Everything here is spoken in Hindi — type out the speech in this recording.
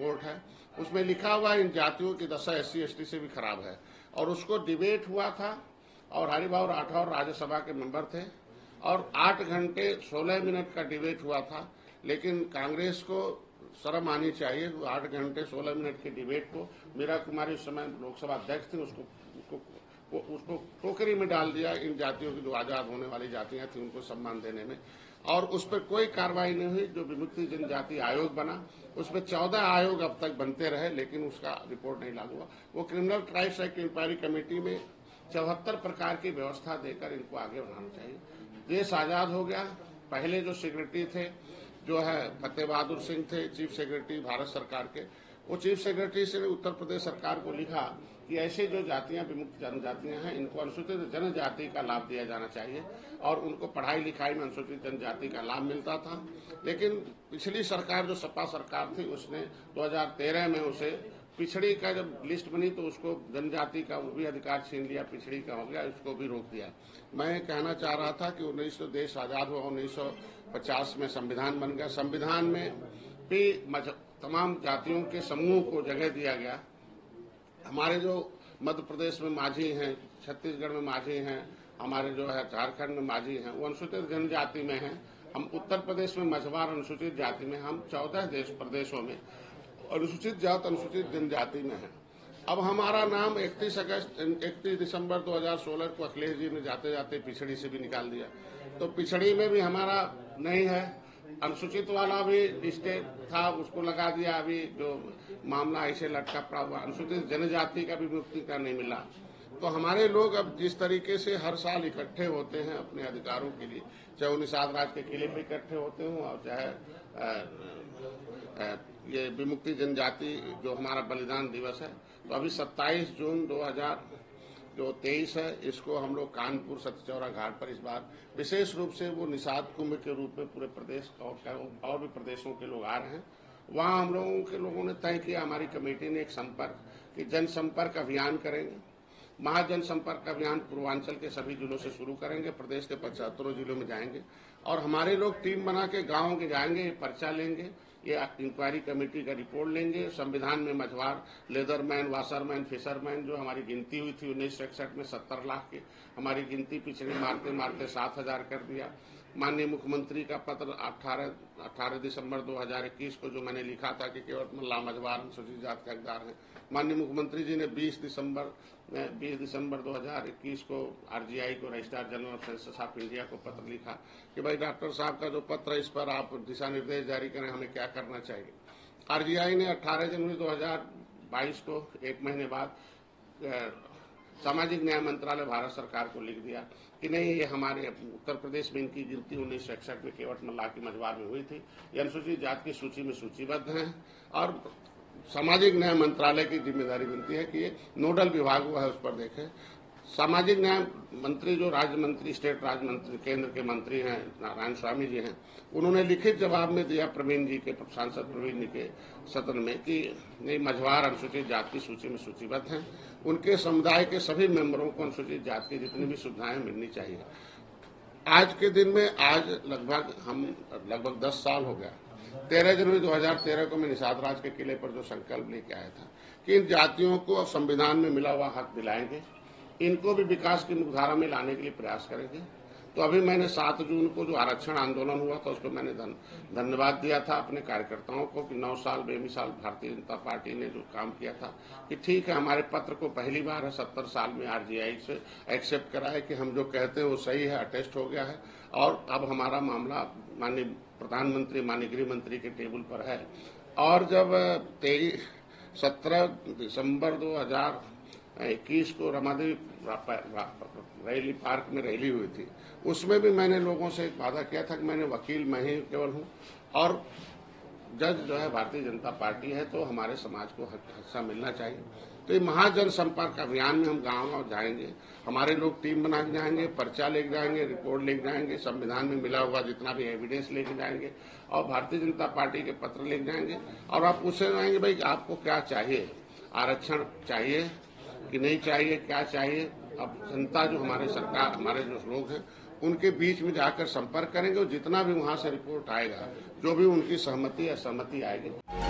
रिपोर्ट है, उसमें लिखा हुआ इन जातियों की दशा SC ST से भी खराब है। और उसको डिबेट हुआ था और हरिभाऊ राठौर राज्यसभा के मेंबर थे और 8 घंटे 16 मिनट का डिबेट हुआ था। लेकिन कांग्रेस को शर्म आनी चाहिए, 8 घंटे 16 मिनट के डिबेट को मीरा कुमारी उस समय लोकसभा अध्यक्ष थी, उसको टोकरी में डाल दिया। इन जातियों की जो आजाद होने वाली जातियां थी उनको सम्मान देने में, और उस पर कोई कार्रवाई नहीं हुई। जो विमुक्ति जनजाति आयोग बना उसमें 14 आयोग अब तक बनते रहे लेकिन उसका रिपोर्ट नहीं लागू हुआ। वो criminal tribes act inquiry committee में 74 प्रकार की व्यवस्था देकर इनको आगे बढ़ाना चाहिए। देश आजाद हो गया। पहले जो सेक्रेटरी थे जो है फते बहादुर सिंह थे चीफ सेक्रेटरी भारत सरकार के, वो चीफ सेक्रेटरी से उत्तर प्रदेश सरकार को लिखा कि ऐसे जो जातियां विमुक्त जनजातियां हैं इनको अनुसूचित जनजाति का लाभ दिया जाना चाहिए। और उनको पढ़ाई लिखाई में अनुसूचित जनजाति का लाभ मिलता था, लेकिन पिछली सरकार जो सपा सरकार थी उसने 2013 में उसे पिछड़ी का जब लिस्ट बनी तो उसको जनजाति का वो भी अधिकार छीन लिया, पिछड़ी का हो गया, उसको भी रोक दिया। मैं कहना चाह रहा था कि 1900 देश आजाद हुआ, 1950 में संविधान बन गया। संविधान में भी तमाम जातियों के समूह को जगह दिया गया। हमारे जो मध्य प्रदेश में माझी हैं, छत्तीसगढ़ में माझी हैं, हमारे जो है झारखंड में माझी हैं, वो अनुसूचित जनजाति में हैं। हम उत्तर प्रदेश में मझवार अनुसूचित जाति में, हम 14 प्रदेशों में अनुसूचित जात अनुसूचित जनजाति में है। अब हमारा नाम 31 दिसंबर 2016 को अखिलेश जी ने जाते जाते पिछड़ी से भी निकाल दिया, तो पिछड़ी में भी हमारा नहीं है। अनुसूचित वाला भी स्टेट था उसको लगा दिया। अभी जो मामला ऐसे लटका पड़ा हुआ, अनुसूचित जनजाति का भी मुक्ति का नहीं मिला। तो हमारे लोग अब जिस तरीके से हर साल इकट्ठे होते हैं अपने अधिकारों के लिए, चाहे वो निषाद राज के किले पे इकट्ठे होते हों और चाहे ये विमुक्ति जनजाति जो हमारा बलिदान दिवस है, तो अभी 27 जून 2023 है, इसको हम लोग कानपुर सतचौरा घाट पर इस बार विशेष रूप से वो निषाद कुंभ के रूप में पूरे प्रदेश और भी प्रदेशों के लोग आ रहे हैं। वहाँ हम लोगों के लोगों ने तय किया, हमारी कमेटी ने एक संपर्क कि जनसंपर्क अभियान करेंगे। महाजन संपर्क अभियान पूर्वांचल के सभी जिलों से शुरू करेंगे, प्रदेश के 75 जिलों में जाएंगे और हमारे लोग टीम बना के गाँव के जाएंगे, पर्चा लेंगे, ये इंक्वायरी कमेटी का रिपोर्ट लेंगे। संविधान में मछुआर, लेदरमैन, वासरमैन, फिशरमैन जो हमारी गिनती हुई थी 1961 में 70 लाख की, हमारी गिनती पिछले मारते मारते 7,000 कर दिया। माननीय मुख्यमंत्री का पत्र 18 दिसंबर 2021 को जो मैंने लिखा था कि केवल मछुआर अनुसूचित जात का हकदार है, माननीय मुख्यमंत्री जी ने 20 दिसंबर 2021 को आरजीआई को registrar general of census of India को पत्र लिखा कि भाई डॉक्टर साहब का जो पत्र है इस पर आप दिशा निर्देश जारी करें, हमें क्या करना चाहिए। आरजीआई ने 18 जनवरी 2022 को एक महीने बाद सामाजिक न्याय मंत्रालय भारत सरकार को लिख दिया कि नहीं, ये हमारे उत्तर प्रदेश में इनकी गिनती 1961 में केवट मल्लाह की मझवार में हुई थी, ये अनुसूचित जाति की सूची में सूचीबद्ध हैं और सामाजिक न्याय मंत्रालय की जिम्मेदारी बनती है कि ये नोडल विभाग हुआ है उस पर देखें। सामाजिक न्याय मंत्री जो राज्य मंत्री, स्टेट राज्य मंत्री, केंद्र के मंत्री हैं नारायण स्वामी जी हैं, उन्होंने लिखित जवाब में दिया प्रवीण जी के, सांसद प्रवीण जी के सदन में कि नहीं, मझवार अनुसूचित जाति की सूची में सूचीबद्ध हैं, उनके समुदाय के सभी मेंबरों को अनुसूचित जाति की जितनी भी सुविधाएं मिलनी चाहिए। आज के दिन में आज लगभग 10 साल हो गया। 13 जनवरी 2013 को मैं निषाद राज के किले पर जो संकल्प लेके आया था कि इन जातियों को अब संविधान में मिला हुआ हक दिलाएंगे, इनको भी विकास की मुख्यधारा में लाने के लिए प्रयास करेंगे। तो अभी मैंने 7 जून को जो आरक्षण आंदोलन हुआ था उसको मैंने धन्यवाद दिया था अपने कार्यकर्ताओं को कि 9 साल बेमिसाल भारतीय जनता पार्टी ने जो काम किया था कि ठीक है, हमारे पत्र को पहली बार है 70 साल में आरजीआई से एक्सेप्ट करा है कि हम जो कहते हैं वो सही है, अटेस्ट हो गया है और अब हमारा मामला माननीय प्रधानमंत्री माननीय गृह मंत्री के टेबल पर है। और जब 17 दिसंबर 2021 को रमादेवी रैली पार्क में रैली हुई थी, उसमें भी मैंने लोगों से एक वादा किया था कि मैंने वकील मैं ही केवल हूँ और जज जो है भारतीय जनता पार्टी है, तो हमारे समाज को हिस्सा मिलना चाहिए। तो ये महाजन संपर्क अभियान में हम गाँव जाएंगे, हमारे लोग टीम बना के जाएंगे, पर्चा लेके जाएंगे, रिपोर्ट लेके जाएंगे, संविधान में मिला हुआ जितना भी एविडेंस लेके जाएंगे और भारतीय जनता पार्टी के पत्र लेके जाएंगे और आप पूछे जाएंगे भाई आपको क्या चाहिए, आरक्षण चाहिए कि नहीं चाहिए, क्या चाहिए। अब जनता जो हमारे सरकार हमारे जो लोग हैं उनके बीच में जाकर संपर्क करेंगे और जितना भी वहां से रिपोर्ट आएगा जो भी उनकी सहमति या असहमति आएगी।